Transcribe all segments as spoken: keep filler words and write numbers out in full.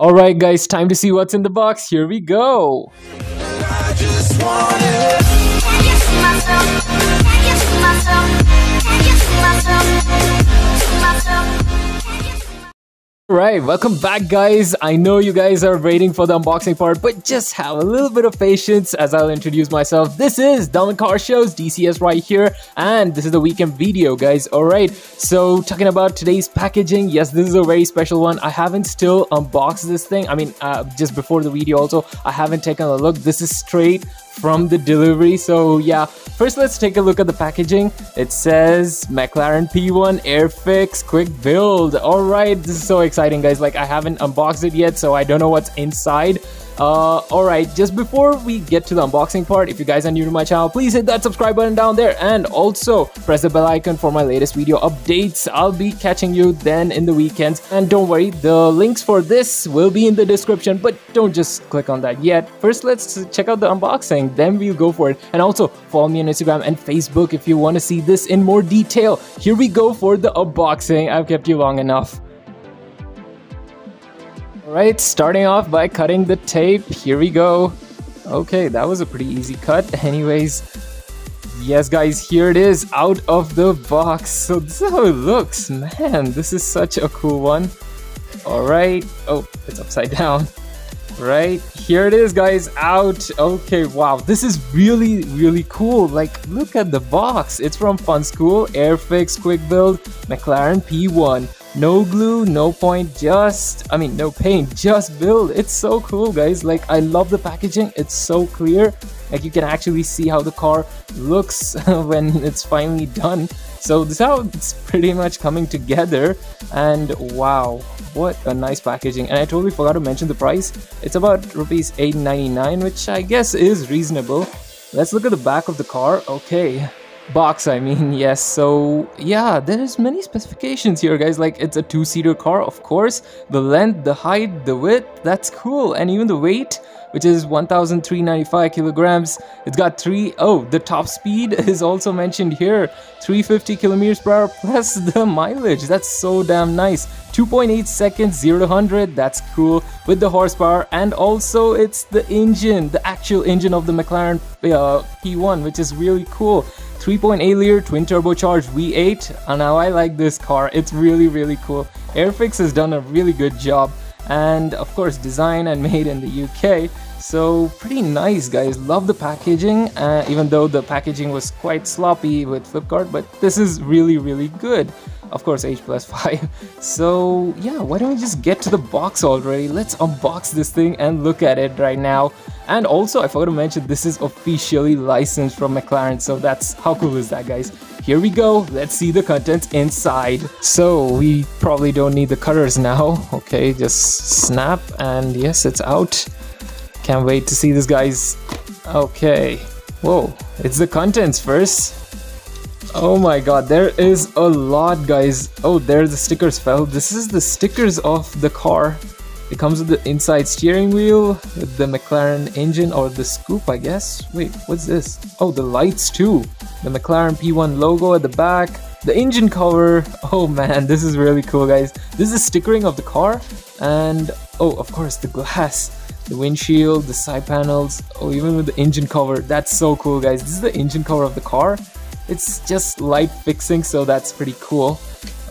Alright guys, time to see what's in the box. Here we go. I just want it. Can you see myself? Can you see myself? Can you see myself? Can you see myself? Alright, welcome back guys. I know you guys are waiting for the unboxing part, but just have a little bit of patience as I'll introduce myself. This is Daman's Car Shows, D C S right here, and this is the weekend video guys. Alright, so talking about today's packaging, yes, this is a very special one. I haven't still unboxed this thing. I mean, uh, just before the video also, I haven't taken a look. This is straight from the delivery. So yeah, first let's take a look at the packaging. It says McLaren P one Airfix quick build. All right, this is so exciting guys. Like, I haven't unboxed it yet, so I don't know what's inside. Uh, alright, just before we get to the unboxing part, if you guys are new to my channel, please hit that subscribe button down there and also press the bell icon for my latest video updates. I'll be catching you then in the weekends. And don't worry, the links for this will be in the description, but don't just click on that yet. First, let's check out the unboxing, then we'll go for it. And also, follow me on Instagram and Facebook if you want to see this in more detail. Here we go for the unboxing. I've kept you long enough. Alright, starting off by cutting the tape. Here we go. Okay, that was a pretty easy cut. Anyways, yes guys, here it is out of the box. So this is how it looks. Man, this is such a cool one. Alright, oh, it's upside down. Right, here it is guys, out. Okay, wow, this is really, really cool. Like, look at the box. It's from Fun School, Airfix quick build, McLaren P one. No glue, no point, just, I mean, no paint, just build. It's so cool guys. Like, I love the packaging. It's so clear. Like, you can actually see how the car looks when it's finally done. So this is how it's pretty much coming together. And wow, what a nice packaging. And I totally forgot to mention the price. It's about rupees eight ninety-nine, which I guess is reasonable. Let's look at the back of the car. Okay, box, I mean, yes. So yeah, there's many specifications here guys. Like, it's a two-seater car, of course. The length, the height, the width, that's cool. And even the weight, which is one thousand three hundred ninety-five kilograms. It's got three, oh, the top speed is also mentioned here, three hundred fifty kilometers per hour plus the mileage. That's so damn nice. two point eight seconds, zero to one hundred, that's cool, with the horsepower. And also it's the engine, the actual engine of the McLaren uh, P one, which is really cool. three point eight liter twin turbocharged V eight. And now I like this car. It's really, really cool. Airfix has done a really good job. And of course, designed and made in the U K. So pretty nice guys. Love the packaging, uh, even though the packaging was quite sloppy with Flipkart, but this is really, really good. Of course, H plus five. So yeah, why don't we just get to the box already? Let's unbox this thing and look at it right now. And also, I forgot to mention, this is officially licensed from McLaren. So that's how cool is that guys. Here we go. Let's see the contents inside. So we probably don't need the cutters now. Okay, just snap and yes, it's out. Can't wait to see this guys. Okay, whoa, it's the contents first. Oh my god, there is a lot guys. Oh, there's the stickers fell. This is the stickers of the car. It comes with the inside steering wheel, with the McLaren engine or the scoop, I guess. Wait, what's this? Oh, the lights too. The McLaren P one logo at the back, the engine cover. Oh man, this is really cool guys. This is the stickering of the car. And oh, of course, the glass, the windshield, the side panels. Oh, even with the engine cover. That's so cool guys. This is the engine cover of the car. It's just light fixing, so that's pretty cool.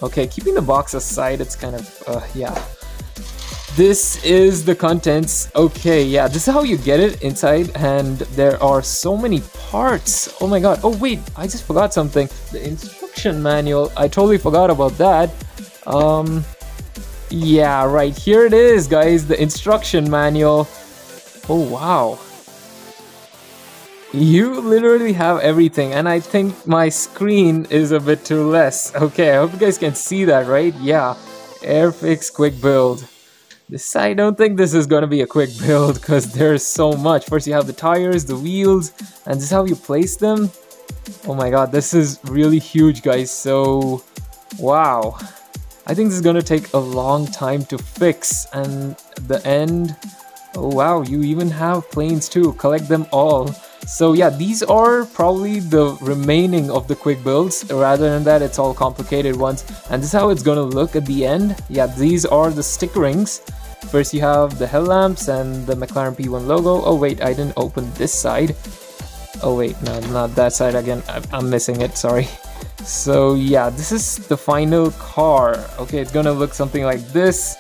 Okay, keeping the box aside, it's kind of, uh, yeah. This is the contents. Okay, yeah, this is how you get it inside, and there are so many parts. Oh my god, oh wait, I just forgot something. The instruction manual, I totally forgot about that. Um, yeah, right, here it is, guys, the instruction manual. Oh wow. You literally have everything, and I think my screen is a bit too less. Okay, I hope you guys can see that, right? Yeah, Airfix quick build. This, I don't think this is going to be a quick build because there's so much. First you have the tires, the wheels, and this is how you place them. Oh my god, this is really huge guys. So wow, I think this is going to take a long time to fix. And the end, oh wow, you even have planes too. Collect them all. So yeah, these are probably the remaining of the quick builds. Rather than that, it's all complicated ones. And this is how it's gonna look at the end. Yeah, these are the stickerings. First you have the headlamps and the McLaren P one logo. Oh wait, I didn't open this side. Oh wait, no, not that side again. I'm missing it, sorry. So yeah, this is the final car. Okay, it's gonna look something like this.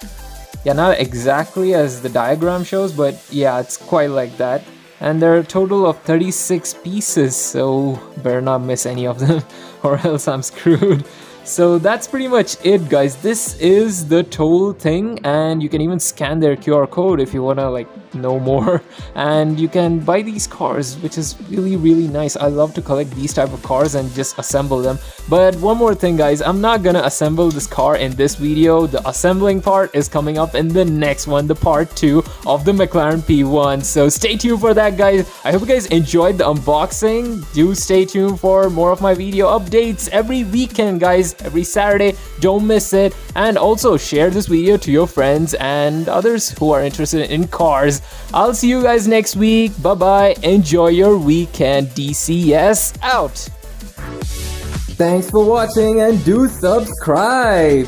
Yeah, not exactly as the diagram shows, but yeah, it's quite like that. And there are a total of thirty-six pieces, so better not miss any of them or else I'm screwed. So that's pretty much it, guys. This is the total thing, and you can even scan their Q R code if you wanna like know more, and you can buy these cars, which is really really nice. I love to collect these type of cars and just assemble them. But one more thing, guys, I'm not gonna assemble this car in this video. The assembling part is coming up in the next one, the part two of the McLaren P one, so stay tuned for that, guys. I hope you guys enjoyed the unboxing. Do stay tuned for more of my video updates every weekend, guys. Every Saturday, don't miss it. And also share this video to your friends and others who are interested in cars. I'll see you guys next week. Bye bye. Enjoy your weekend. D C S out. Thanks for watching and do subscribe.